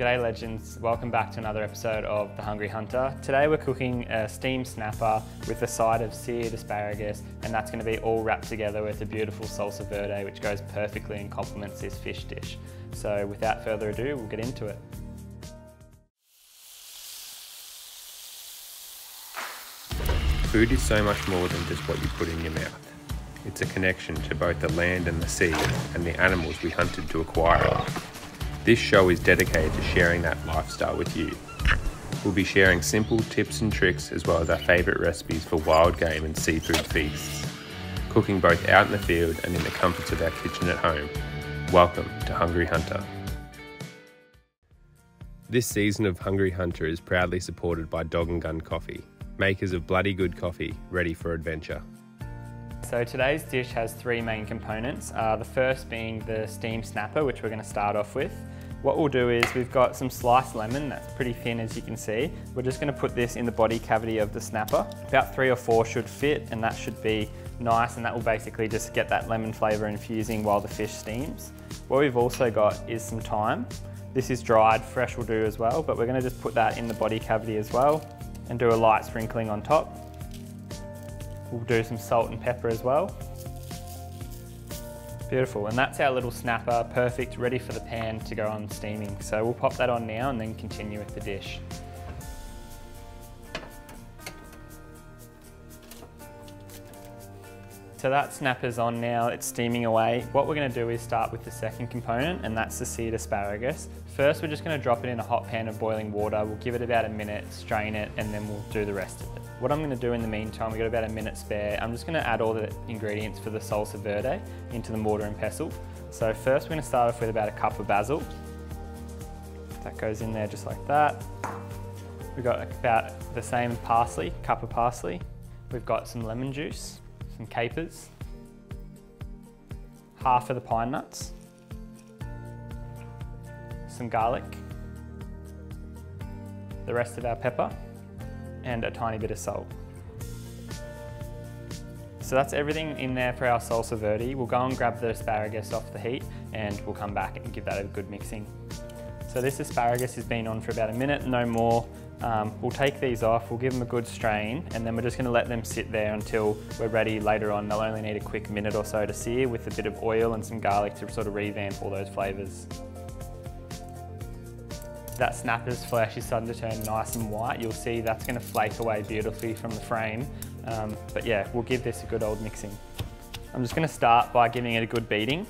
G'day legends, welcome back to another episode of The Hungry Hunter. Today we're cooking a steamed snapper with a side of seared asparagus, and that's going to be all wrapped together with a beautiful salsa verde which goes perfectly and complements this fish dish. So without further ado, we'll get into it. Food is so much more than just what you put in your mouth. It's a connection to both the land and the sea and the animals we hunted to acquire it. This show is dedicated to sharing that lifestyle with you. We'll be sharing simple tips and tricks as well as our favourite recipes for wild game and seafood feasts. Cooking both out in the field and in the comforts of our kitchen at home. Welcome to Hungry Hunter. This season of Hungry Hunter is proudly supported by Dog and Gun Coffee, makers of bloody good coffee ready for adventure. So today's dish has three main components, the first being the steamed snapper, which we're going to start off with. What we'll do is we've got some sliced lemon that's pretty thin, as you can see. We're just going to put this in the body cavity of the snapper. About 3 or 4 should fit, and that should be nice, and that will basically just get that lemon flavour infusing while the fish steams. What we've also got is some thyme. This is dried, fresh will do as well, but we're going to just put that in the body cavity as well and do a light sprinkling on top. We'll do some salt and pepper as well. Beautiful, and that's our little snapper, perfect, ready for the pan to go on steaming. So we'll pop that on now and then continue with the dish. So that snapper's on now, it's steaming away. What we're going to do is start with the second component, and that's the seared asparagus. First, we're just going to drop it in a hot pan of boiling water. We'll give it about a minute, strain it, and then we'll do the rest of it. What I'm going to do in the meantime, we've got about a minute spare, I'm just going to add all the ingredients for the salsa verde into the mortar and pestle. So first we're going to start off with about a cup of basil. That goes in there just like that. We've got about the same parsley, cup of parsley. We've got some lemon juice, some capers, half of the pine nuts, some garlic, the rest of our pepper, and a tiny bit of salt. So that's everything in there for our salsa verde. We'll go and grab the asparagus off the heat and we'll come back and give that a good mixing. So this asparagus has been on for about a minute, no more. We'll take these off, we'll give them a good strain, and then we're just going to let them sit there until we're ready later on. They'll only need a quick minute or so to sear with a bit of oil and some garlic to sort of revamp all those flavours. That snapper's flesh is starting to turn nice and white. You'll see that's going to flake away beautifully from the frame. But yeah, we'll give this a good old mixing. I'm just going to start by giving it a good beating.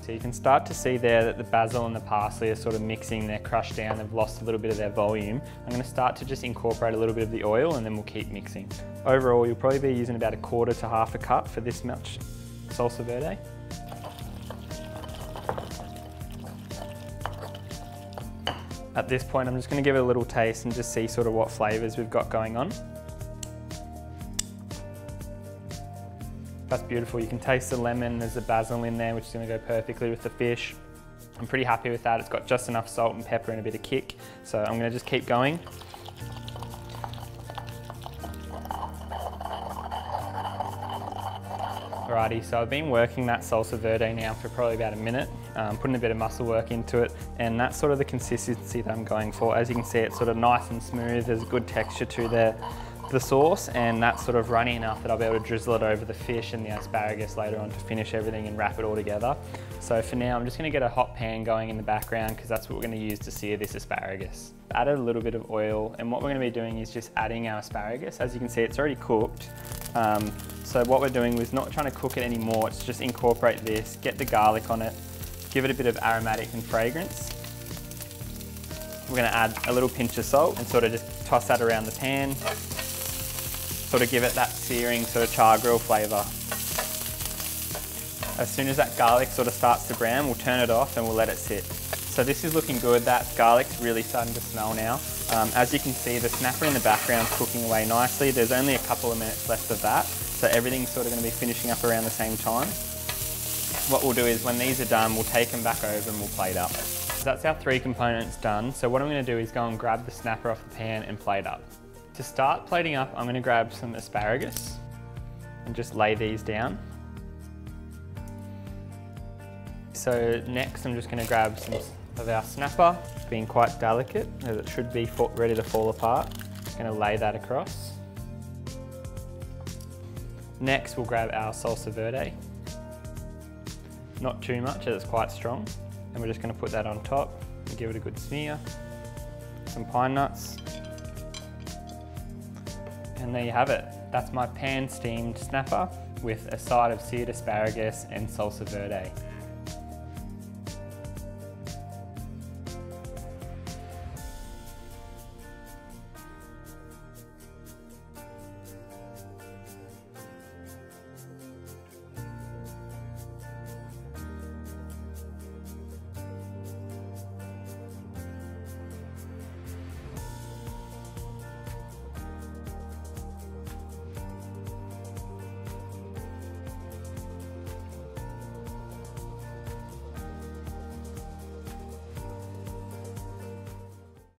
So you can start to see there that the basil and the parsley are sort of mixing, they're crushed down, they've lost a little bit of their volume. I'm going to start to just incorporate a little bit of the oil and then we'll keep mixing. Overall, you'll probably be using about 1/4 to 1/2 a cup for this much salsa verde. At this point, I'm just going to give it a little taste and just see sort of what flavours we've got going on. That's beautiful. You can taste the lemon, there's the basil in there, which is going to go perfectly with the fish. I'm pretty happy with that. It's got just enough salt and pepper and a bit of kick. So I'm going to just keep going. Alrighty, so I've been working that salsa verde now for probably about a minute, putting a bit of muscle work into it, and that's sort of the consistency that I'm going for. As you can see, it's sort of nice and smooth, there's a good texture to the sauce, and that's sort of runny enough that I'll be able to drizzle it over the fish and the asparagus later on to finish everything and wrap it all together. So for now, I'm just going to get a hot pan going in the background because that's what we're going to use to sear this asparagus. Add a little bit of oil, and what we're going to be doing is just adding our asparagus. As you can see, it's already cooked. So what we're doing is not trying to cook it anymore, it's just incorporate this, get the garlic on it, give it a bit of aromatic and fragrance. We're going to add a little pinch of salt and sort of just toss that around the pan, sort of give it that searing sort of char grill flavour. As soon as that garlic sort of starts to brown, we'll turn it off and we'll let it sit. So this is looking good, that garlic's really starting to smell now. As you can see, the snapper in the background's cooking away nicely. There's only a couple of minutes left of that, so everything's sort of going to be finishing up around the same time. What we'll do is when these are done, we'll take them back over and we'll plate up. So that's our three components done. So what I'm going to do is go and grab the snapper off the pan and plate up. To start plating up, I'm going to grab some asparagus and just lay these down. So next I'm just going to grab some of our snapper. It's being quite delicate as it should be ready to fall apart. Just going to lay that across. Next we'll grab our salsa verde. Not too much as it's quite strong. And we're just going to put that on top and give it a good smear. Some pine nuts. And there you have it. That's my pan-steamed snapper with a side of seared asparagus and salsa verde.